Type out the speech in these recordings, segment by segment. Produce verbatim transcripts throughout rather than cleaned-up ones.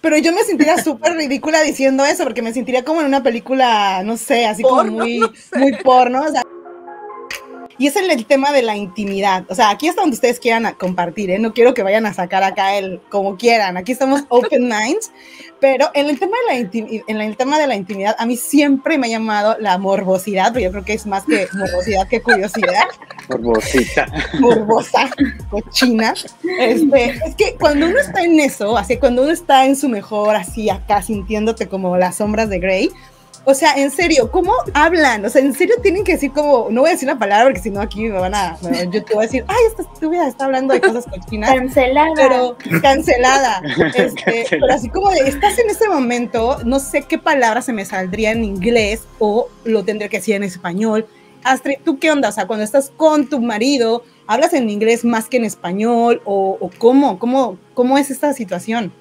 Pero yo me sentiría súper ridícula diciendo eso, porque me sentiría como en una película, no sé, así porno, como muy, no sé. muy porno. O sea. Y es el, el tema de la intimidad. O sea, aquí está donde ustedes quieran compartir, ¿eh? No quiero que vayan a sacar acá el como quieran. Aquí estamos open minds. Pero en el tema de la, inti en el tema de la intimidad, a mí siempre me ha llamado la morbosidad, pero yo creo que es más que morbosidad que curiosidad. Morbosita. Morbosa, cochina. Este, es que cuando uno está en eso, así cuando uno está en su mejor, así acá, sintiéndote como las sombras de Grey, o sea, en serio, ¿cómo hablan? O sea, en serio tienen que decir como, no voy a decir la palabra porque si no aquí me van a, me, yo te voy a decir, ay, esta estúpida está hablando de cosas cochinas. Cancelada. Pero cancelada. Este, cancelada. Pero así como de, estás en ese momento, no sé qué palabra se me saldría en inglés o lo tendría que decir en español. Astrid, ¿tú qué onda? O sea, cuando estás con tu marido, ¿hablas en inglés más que en español? ¿O, o cómo? cómo? ¿Cómo es esta situación?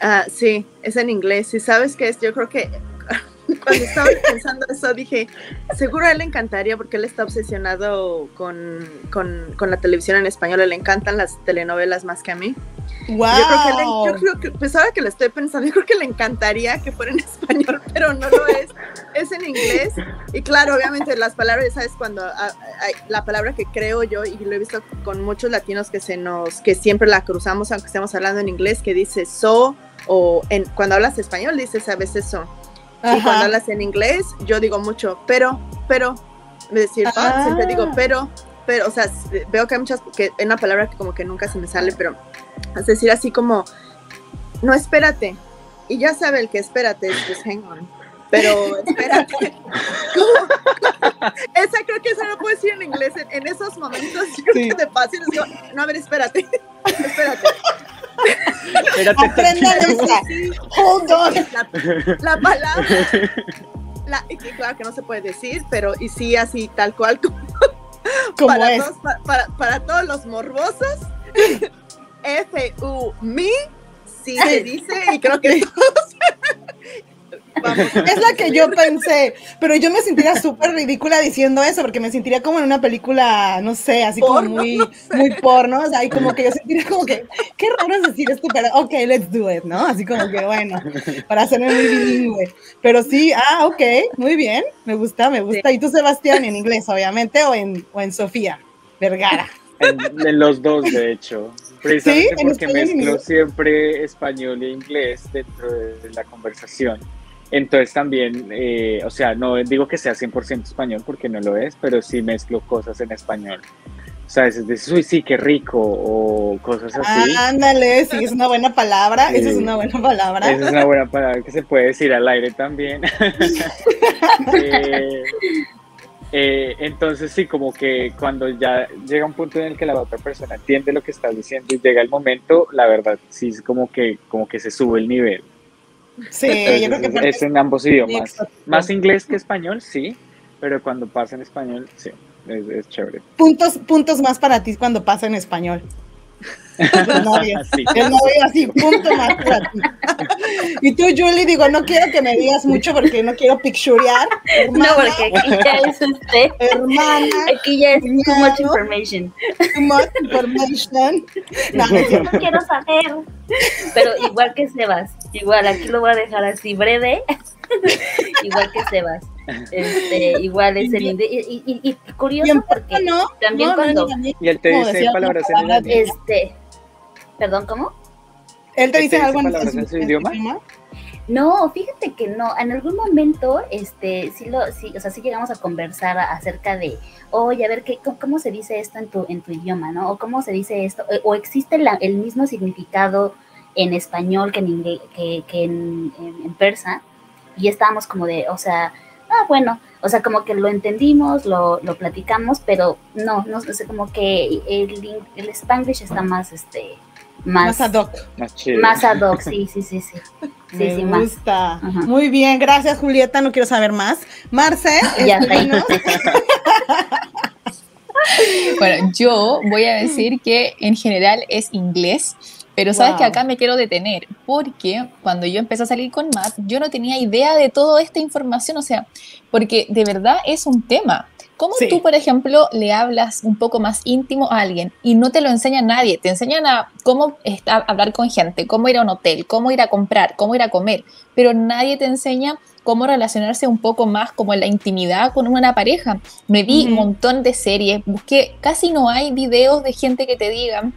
Ah, sí, es en inglés. ¿Y sabes qué es? Yo creo que cuando estaba pensando eso dije, seguro a él le encantaría porque él está obsesionado con, con, con la televisión en español, le encantan las telenovelas más que a mí. Wow. Yo creo que, le, yo creo que pues ahora que lo estoy pensando, yo creo que le encantaría que fuera en español, pero no lo es, es en inglés. Y claro, obviamente las palabras, ¿sabes? Cuando a, a, la palabra que creo yo, y lo he visto con muchos latinos que se nos, que siempre la cruzamos aunque estemos hablando en inglés, que dice so, o en, cuando hablas español dices a veces so. Y ajá, cuando hablas en inglés, yo digo mucho, pero, pero, me decir, oh, siempre digo, pero, pero, o sea, veo que hay muchas, que es una palabra que como que nunca se me sale, pero es decir así como, no, espérate, y ya sabe el que espérate, es pues hang on, pero espérate, esa creo que esa no puedo decir en inglés, en, en esos momentos, creo sí. que te pasa, no, a ver, espérate, espérate. Aprendan esa. Hold on. La, la palabra. La, y claro que no se puede decir, pero y sí, así, tal cual. Como para, es? Todos, para, para, para todos los morbosos, F U M I, sí se dice, y creo que todos. Vamos. Es la que yo pensé, pero yo me sentiría súper ridícula diciendo eso, porque me sentiría como en una película, no sé, así porno, como muy, no sé. muy porno, o sea, y como que yo sentiría como que, qué raro es decir esto, pero ok, let's do it, ¿no? Así como que, bueno, para ser muy bilingüe, pero sí, ah, ok, muy bien, me gusta, me gusta, sí. Y tú, Sebastián, en inglés, obviamente, o en, o en Sofía Vergara. En, en los dos, de hecho, precisamente ¿Sí? porque mezclo siempre español e inglés dentro de la conversación. Entonces también, eh, o sea, no digo que sea cien por ciento español porque no lo es, pero sí mezclo cosas en español. O sea, es de, uy, sí, qué rico, o cosas así. Ah, ándale, sí, es una buena palabra, sí. Esa es una buena palabra. Esa es una buena palabra que se puede decir al aire también. eh, eh, entonces sí, como que cuando ya llega un punto en el que la otra persona entiende lo que estás diciendo y llega el momento, la verdad, sí, es como que, como que se sube el nivel. Sí, entonces, yo creo que es, parte es en ambos idiomas, más inglés que español, sí, pero cuando pasa en español, sí, es, es chévere. Puntos, puntos más para ti cuando pasa en español. El novio, sí. El novio así, punto más para ti. Y tú, Julie, digo, no quiero que me digas mucho porque no quiero picturear. Hermana, no, porque aquí ya es usted. Hermana. Aquí ya es too much information. Too much information. No, no quiero saber. Pero igual que Sebas, igual aquí lo voy a dejar así breve. Igual que Sebas. Este, igual es el inglés. Y, y, y curioso bien, porque no, también no, cuando. No, no, no. Y él te dice palabras en el Este. Perdón, ¿cómo? ¿Él te dice, ¿Te dice algo en, en, en su idioma? idioma? No, fíjate que no. En algún momento, este, sí lo, sí, o sea, sí llegamos a conversar acerca de, oye, a ver, ¿qué, cómo se dice esto en tu, en tu idioma, ¿no? O cómo se dice esto, o, o existe la, el mismo significado en español que en inglés, que, que en, en, en persa. Y estábamos como de, o sea, ah, bueno, o sea, como que lo entendimos, lo, lo platicamos, pero no, no sé, como que el, el spanglish está más, este. Más, más ad hoc. Más, más ad hoc, sí, sí, sí, sí. sí Me sí, gusta. Más. Muy bien, gracias, Julieta, no quiero saber más. Marce, ya Bueno, yo voy a decir que en general es inglés, Pero sabes wow. que acá me quiero detener, porque cuando yo empecé a salir con Matt, yo no tenía idea de toda esta información, o sea, porque de verdad es un tema. ¿Cómo sí. tú, por ejemplo, le hablas un poco más íntimo a alguien y no te lo enseña nadie? Te enseñan a cómo está, hablar con gente, cómo ir a un hotel, cómo ir a comprar, cómo ir a comer, pero nadie te enseña cómo relacionarse un poco más como en la intimidad con una pareja. Me vi uh-huh. un montón de series, busqué, casi no hay videos de gente que te diga,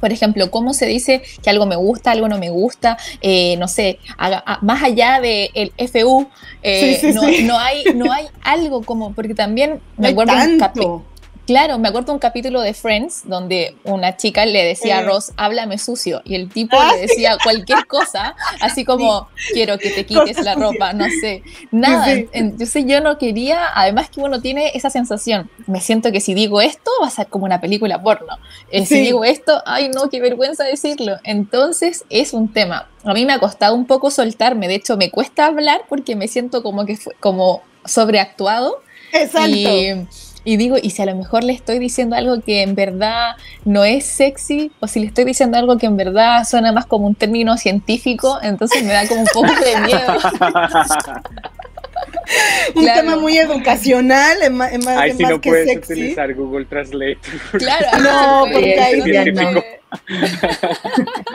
por ejemplo, cómo se dice que algo me gusta, algo no me gusta, eh, no sé, a, a, más allá del de F U, eh, sí, sí, no, sí. no hay no hay algo como, porque también me acuerdo un capítulo, claro, me acuerdo un capítulo de Friends donde una chica le decía eh. a Ross, háblame sucio, y el tipo ah, le decía sí. cualquier cosa, así como sí. quiero que te quites Cosas la ropa, sucias. No sé, nada, sí, sí. entonces yo no quería, además que uno tiene esa sensación, me siento que si digo esto va a ser como una película porno, eh, sí. si digo esto, ay no, qué vergüenza decirlo, entonces es un tema, a mí me ha costado un poco soltarme, de hecho me cuesta hablar porque me siento como que fue, como sobreactuado. Exacto. Y, Y digo, y si a lo mejor le estoy diciendo algo que en verdad no es sexy, o si le estoy diciendo algo que en verdad suena más como un término científico, entonces me da como un poco de miedo. Un claro. tema muy educacional, es más, es más, ay, es si más no que puedes sexy. Utilizar Google Translate. Claro, no, porque ahí ya no.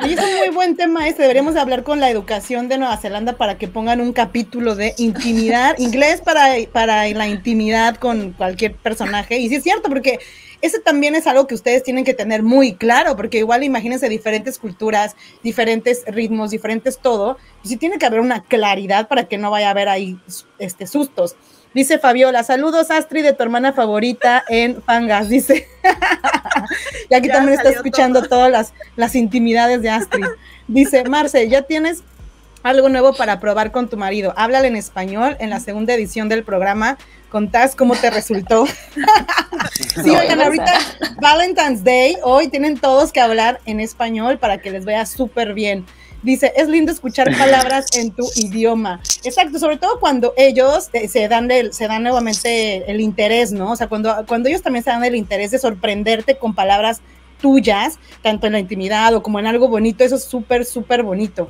Y es un muy buen tema ese, deberíamos hablar con la educación de Nueva Zelanda para que pongan un capítulo de intimidad, inglés para, para la intimidad con cualquier personaje. Y sí es cierto, porque eso también es algo que ustedes tienen que tener muy claro, porque igual imagínense diferentes culturas, diferentes ritmos, diferentes todo, y sí tiene que haber una claridad para que no vaya a haber ahí este, sustos. Dice Fabiola, saludos Astrid de tu hermana favorita en Fangas, dice. Y aquí ya también está escuchando todo. todas las, las intimidades de Astrid. Dice, Marce, ya tienes algo nuevo para probar con tu marido. Háblale en español en la segunda edición del programa. Contás cómo te resultó. Sí, oigan, ahorita Valentine's Day, hoy tienen todos que hablar en español para que les vaya súper bien. Dice, es lindo escuchar palabras en tu idioma. Exacto, sobre todo cuando ellos se dan, el, se dan nuevamente el interés, ¿no? O sea, cuando, cuando ellos también se dan el interés de sorprenderte con palabras tuyas, tanto en la intimidad o como en algo bonito, eso es súper, súper bonito.